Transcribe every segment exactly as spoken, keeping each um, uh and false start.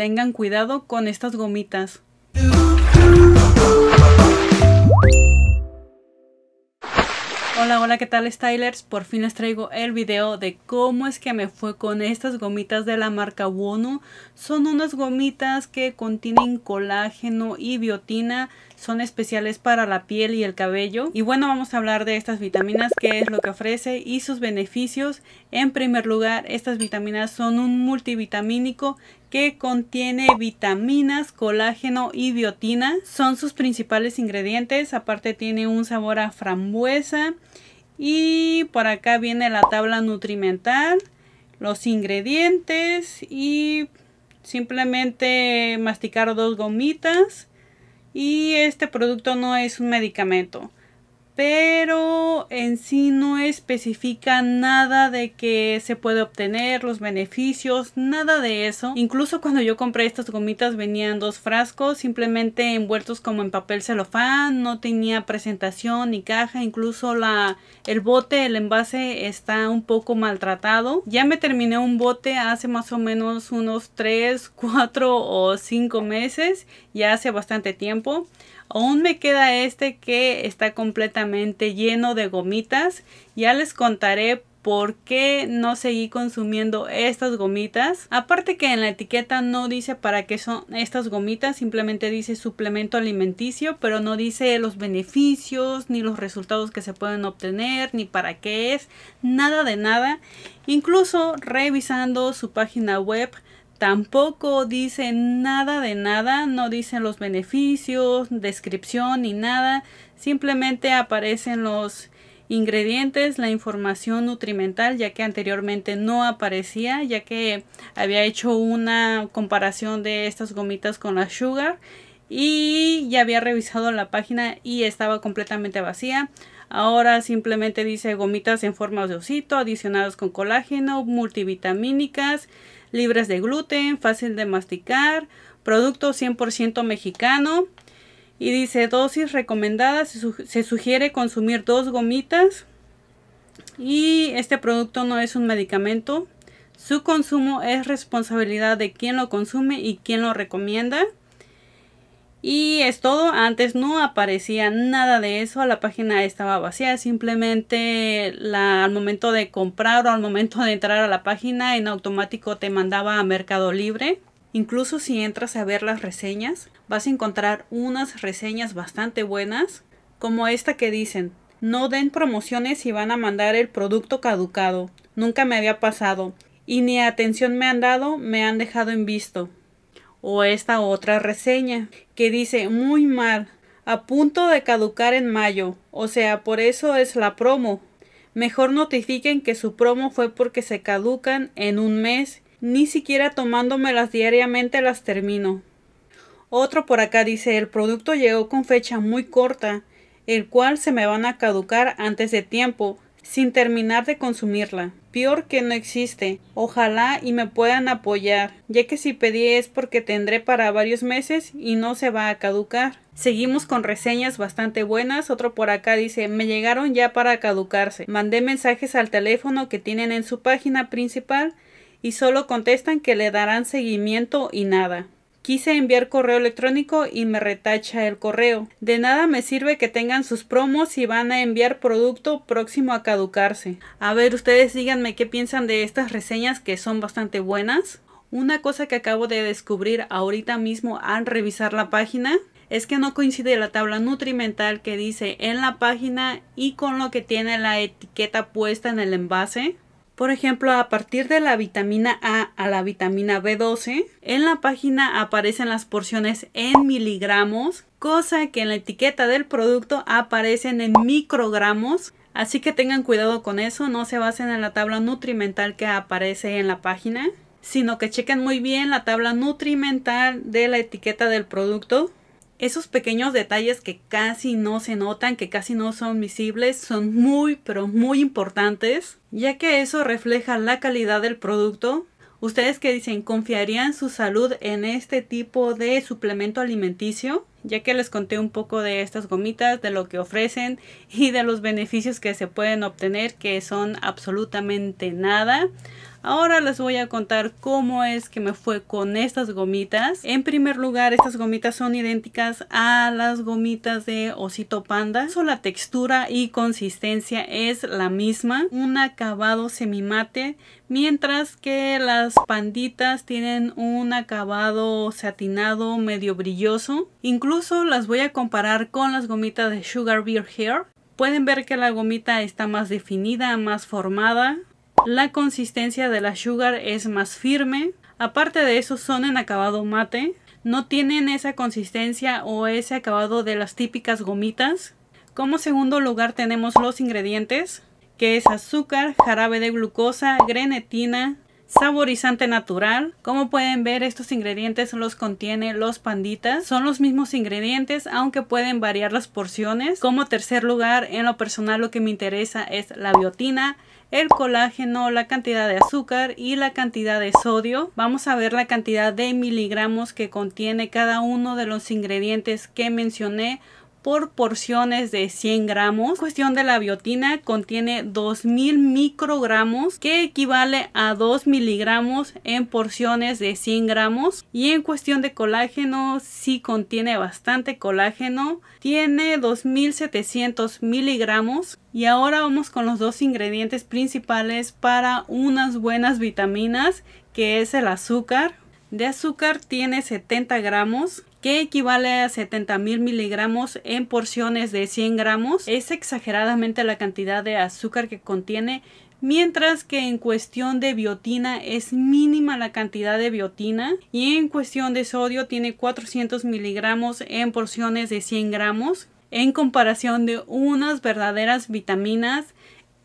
Tengan cuidado con estas gomitas. Hola, hola, ¿qué tal, stylers? Por fin les traigo el video de cómo es que me fue con estas gomitas de la marca Wonu. Son unas gomitas que contienen colágeno y biotina. Son especiales para la piel y el cabello. Y bueno, vamos a hablar de estas vitaminas, qué es lo que ofrece y sus beneficios. En primer lugar, estas vitaminas son un multivitamínico que contiene vitaminas, colágeno y biotina. Son sus principales ingredientes. Aparte tiene un sabor a frambuesa. Y por acá viene la tabla nutrimental, los ingredientes y simplemente masticar dos gomitas. Y este producto no es un medicamento, pero en sí no especifica nada de que se puede obtener, los beneficios, nada de eso. Incluso cuando yo compré estas gomitas venían dos frascos, simplemente envueltos como en papel celofán, no tenía presentación ni caja, incluso la, el bote, el envase está un poco maltratado. Ya me terminé un bote hace más o menos unos tres, cuatro o cinco meses, ya hace bastante tiempo. Aún me queda este que está completamente lleno de gomitas. Ya les contaré por qué no seguí consumiendo estas gomitas. Aparte que en la etiqueta no dice para qué son estas gomitas. Simplemente dice suplemento alimenticio. Pero no dice los beneficios, ni los resultados que se pueden obtener, ni para qué es. Nada de nada. Incluso revisando su página web, tampoco dice nada de nada, no dicen los beneficios, descripción ni nada. Simplemente aparecen los ingredientes, la información nutrimental, ya que anteriormente no aparecía, ya que había hecho una comparación de estas gomitas con la Sugar y ya había revisado la página y estaba completamente vacía. Ahora simplemente dice gomitas en forma de osito, adicionadas con colágeno, multivitamínicas, libres de gluten, fácil de masticar, producto cien por ciento mexicano. Y dice dosis recomendada, se, su se sugiere consumir dos gomitas. Y este producto no es un medicamento. Su consumo es responsabilidad de quien lo consume y quien lo recomienda. Y es todo, antes no aparecía nada de eso, la página estaba vacía, simplemente la, al momento de comprar o al momento de entrar a la página en automático te mandaba a Mercado Libre. Incluso si entras a ver las reseñas, vas a encontrar unas reseñas bastante buenas, como esta que dicen, no den promociones si van a mandar el producto caducado, nunca me había pasado y ni atención me han dado, me han dejado en visto. O esta otra reseña que dice muy mal, a punto de caducar en mayo, o sea por eso es la promo. Mejor notifiquen que su promo fue porque se caducan en un mes, ni siquiera tomándomelas diariamente las termino. Otro por acá dice el producto llegó con fecha muy corta, el cual se me van a caducar antes de tiempo, sin terminar de consumirla. Peor que no existe. Ojalá y me puedan apoyar, ya que si pedí es porque tendré para varios meses y no se va a caducar. Seguimos con reseñas bastante buenas. Otro por acá dice, me llegaron ya para caducarse. Mandé mensajes al teléfono que tienen en su página principal y solo contestan que le darán seguimiento y nada. Quise enviar correo electrónico y me retacha el correo. De nada me sirve que tengan sus promos si van a enviar producto próximo a caducarse. A ver, ustedes díganme qué piensan de estas reseñas que son bastante buenas. Una cosa que acabo de descubrir ahorita mismo al revisar la página es que no coincide la tabla nutrimental que dice en la página y con lo que tiene la etiqueta puesta en el envase. Por ejemplo, a partir de la vitamina A a la vitamina B doce, en la página aparecen las porciones en miligramos, cosa que en la etiqueta del producto aparecen en microgramos. Así que tengan cuidado con eso, no se basen en la tabla nutrimental que aparece en la página, sino que chequen muy bien la tabla nutrimental de la etiqueta del producto. Esos pequeños detalles que casi no se notan, que casi no son visibles, son muy, pero muy importantes, ya que eso refleja la calidad del producto. ¿Ustedes qué dicen? ¿Confiarían su salud en este tipo de suplemento alimenticio? Ya que les conté un poco de estas gomitas, de lo que ofrecen y de los beneficios que se pueden obtener, que son absolutamente nada. Ahora les voy a contar cómo es que me fue con estas gomitas. En primer lugar, estas gomitas son idénticas a las gomitas de Osito Panda. Solo la textura y consistencia es la misma. Un acabado semimate, mientras que las panditas tienen un acabado satinado medio brilloso. Incluso las voy a comparar con las gomitas de Sugar Bear Hair. Pueden ver que la gomita está más definida, más formada. La consistencia de la Sugar es más firme. Aparte de eso, son en acabado mate. No tienen esa consistencia o ese acabado de las típicas gomitas. Como segundo lugar tenemos los ingredientes, que es azúcar, jarabe de glucosa, grenetina, saborizante natural. Como pueden ver, estos ingredientes los contiene los panditas. Son los mismos ingredientes, aunque pueden variar las porciones. Como tercer lugar, en lo personal lo que me interesa es la biotina, el colágeno, la cantidad de azúcar y la cantidad de sodio. Vamos a ver la cantidad de miligramos que contiene cada uno de los ingredientes que mencioné por porciones de cien gramos. Cuestión de la biotina, contiene dos mil microgramos, que equivale a dos miligramos en porciones de cien gramos. Y en cuestión de colágeno, sí contiene bastante colágeno, tiene dos mil setecientos miligramos. Y ahora vamos con los dos ingredientes principales para unas buenas vitaminas, que es el azúcar. De azúcar tiene setenta gramos, que equivale a setenta mil miligramos en porciones de cien gramos. Es exageradamente la cantidad de azúcar que contiene, mientras que en cuestión de biotina es mínima la cantidad de biotina. Y en cuestión de sodio tiene cuatrocientos miligramos en porciones de cien gramos. En comparación de unas verdaderas vitaminas,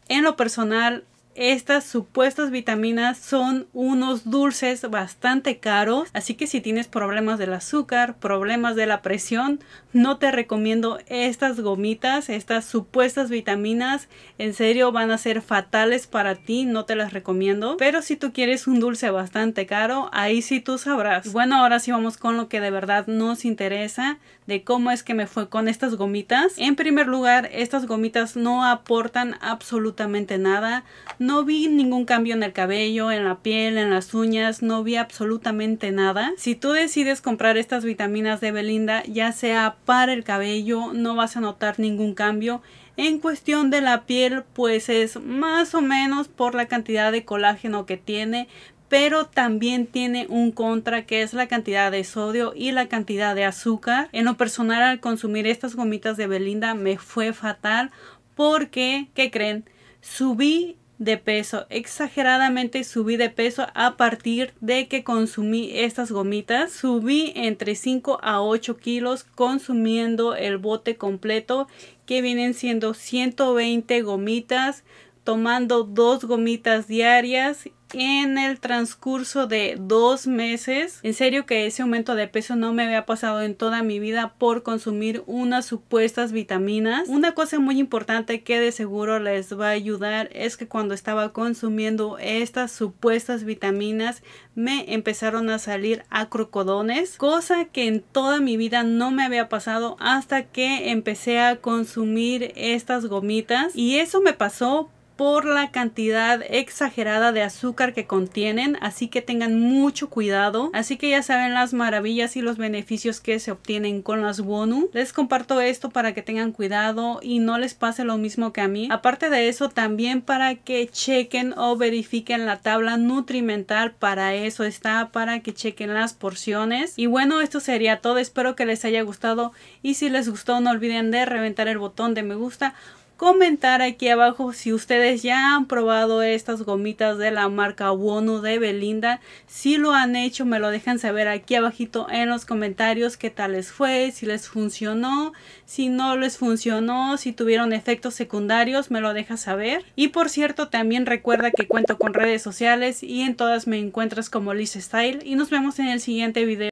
en lo personal, estas supuestas vitaminas son unos dulces bastante caros, así que si tienes problemas del azúcar, problemas de la presión, no te recomiendo estas gomitas. Estas supuestas vitaminas en serio van a ser fatales para ti, no te las recomiendo. Pero si tú quieres un dulce bastante caro, ahí sí tú sabrás. Bueno, ahora sí vamos con lo que de verdad nos interesa, de cómo es que me fue con estas gomitas. En primer lugar, estas gomitas no aportan absolutamente nada. No vi ningún cambio en el cabello, en la piel, en las uñas, no vi absolutamente nada. Si tú decides comprar estas vitaminas de Belinda, ya sea para el cabello, no vas a notar ningún cambio. En cuestión de la piel, pues es más o menos por la cantidad de colágeno que tiene, pero también tiene un contra, que es la cantidad de sodio y la cantidad de azúcar. En lo personal, al consumir estas gomitas de Belinda me fue fatal porque, ¿qué creen? Subí de peso, exageradamente subí de peso a partir de que consumí estas gomitas. Subí entre cinco a ocho kilos consumiendo el bote completo, que vienen siendo ciento veinte gomitas, tomando dos gomitas diarias en el transcurso de dos meses. En serio que ese aumento de peso no me había pasado en toda mi vida por consumir unas supuestas vitaminas. Una cosa muy importante que de seguro les va a ayudar es que cuando estaba consumiendo estas supuestas vitaminas me empezaron a salir acrocodones, cosa que en toda mi vida no me había pasado hasta que empecé a consumir estas gomitas. Y eso me pasó por la cantidad exagerada de azúcar que contienen, así que tengan mucho cuidado. Así que ya saben las maravillas y los beneficios que se obtienen con las Wonu. Les comparto esto para que tengan cuidado y no les pase lo mismo que a mí. Aparte de eso, también para que chequen o verifiquen la tabla nutrimental, para eso está, para que chequen las porciones. Y bueno, esto sería todo. Espero que les haya gustado, y si les gustó no olviden de reventar el botón de me gusta, comentar aquí abajo si ustedes ya han probado estas gomitas de la marca Wonu de Belinda. Si lo han hecho, me lo dejan saber aquí abajito en los comentarios. Qué tal les fue, si les funcionó, si no les funcionó, si tuvieron efectos secundarios, me lo dejas saber. Y por cierto, también recuerda que cuento con redes sociales y en todas me encuentras como Liz Style, y nos vemos en el siguiente video.